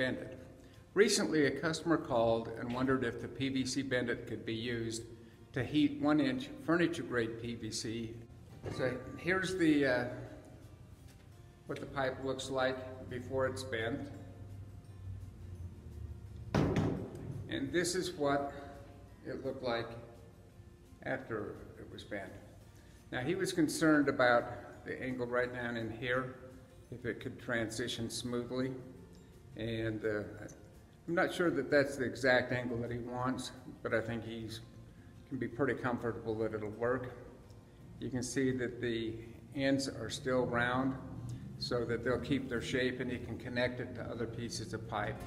Bendit. Recently, a customer called and wondered if the PVC Bendit could be used to heat 1-inch furniture-grade PVC. So here's the what the pipe looks like before it's bent. And this is what it looked like after it was bent. Now, he was concerned about the angle right down in here, if it could transition smoothly. And I'm not sure that that's the exact angle that he wants, but I think he can be pretty comfortable that it'll work. You can see that the ends are still round, so that they'll keep their shape and you can connect it to other pieces of pipe.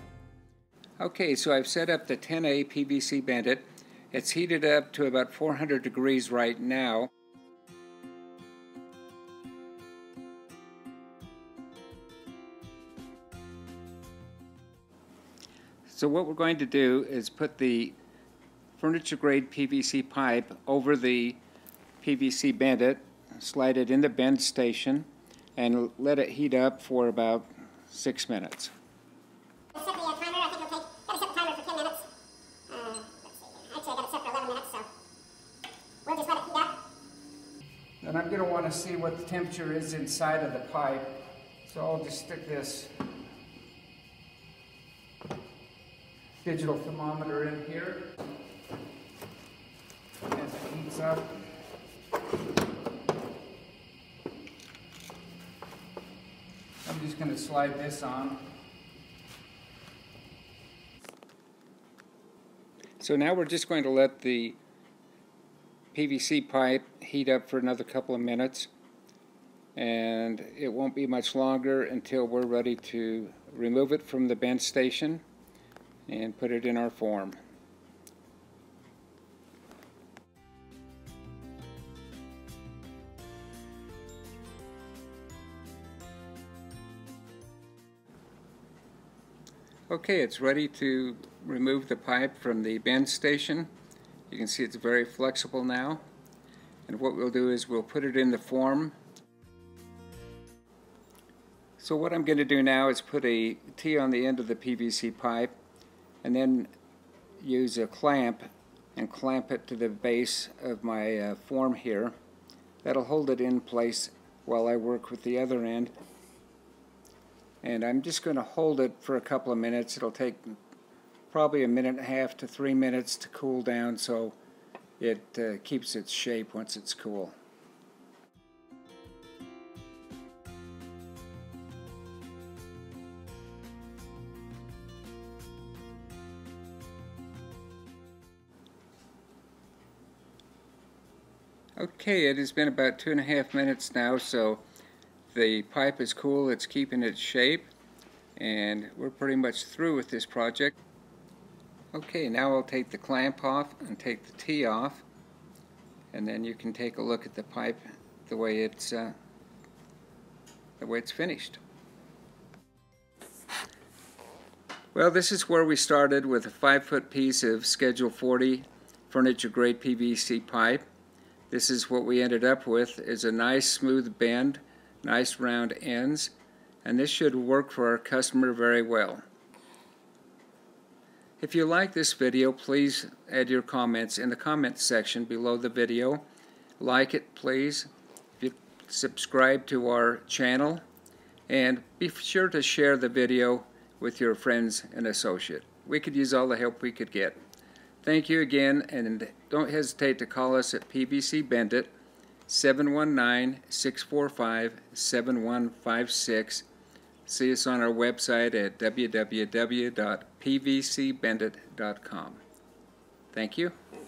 Okay, so I've set up the 10A PVC Bendit. It's heated up to about 400 degrees right now. So what we're going to do is put the furniture grade PVC pipe over the PVC Bendit, slide it in the bend station, and let it heat up for about 6 minutes. I set me a timer. I think it'll take, gotta set the timer for 10 minutes. Let's see, actually I got it set for 11 minutes, so we'll just let it heat up. Then I'm gonna wanna see what the temperature is inside of the pipe. So I'll just stick this digital thermometer in here. As it heats up. I'm just going to slide this on. So now we're just going to let the PVC pipe heat up for another couple of minutes, and it won't be much longer until we're ready to remove it from the bend station and put it in our form. Okay, it's ready to remove the pipe from the bend station. You can see it's very flexible now. And what we'll do is we'll put it in the form. So what I'm going to do now is put a T on the end of the PVC pipe and then use a clamp and clamp it to the base of my form here. That'll hold it in place while I work with the other end. And I'm just going to hold it for a couple of minutes. It'll take probably 1.5 minutes to 3 minutes to cool down, so it keeps its shape once it's cool. Okay, it has been about 2.5 minutes now, so the pipe is cool, it's keeping its shape, and we're pretty much through with this project. Okay, now I'll take the clamp off and take the T off, and then you can take a look at the pipe the way it's finished. Well, this is where we started with a 5-foot piece of Schedule 40 furniture grade PVC pipe. This is what we ended up with, is a nice smooth bend, nice round ends, and this should work for our customer very well. If you like this video, please add your comments in the comments section below the video. Like it, please. If you subscribe to our channel, and be sure to share the video with your friends and associates. We could use all the help we could get. Thank you again, and don't hesitate to call us at PVC Bendit. 719-645-7156. See us on our website at www.pvcbendit.com. Thank you.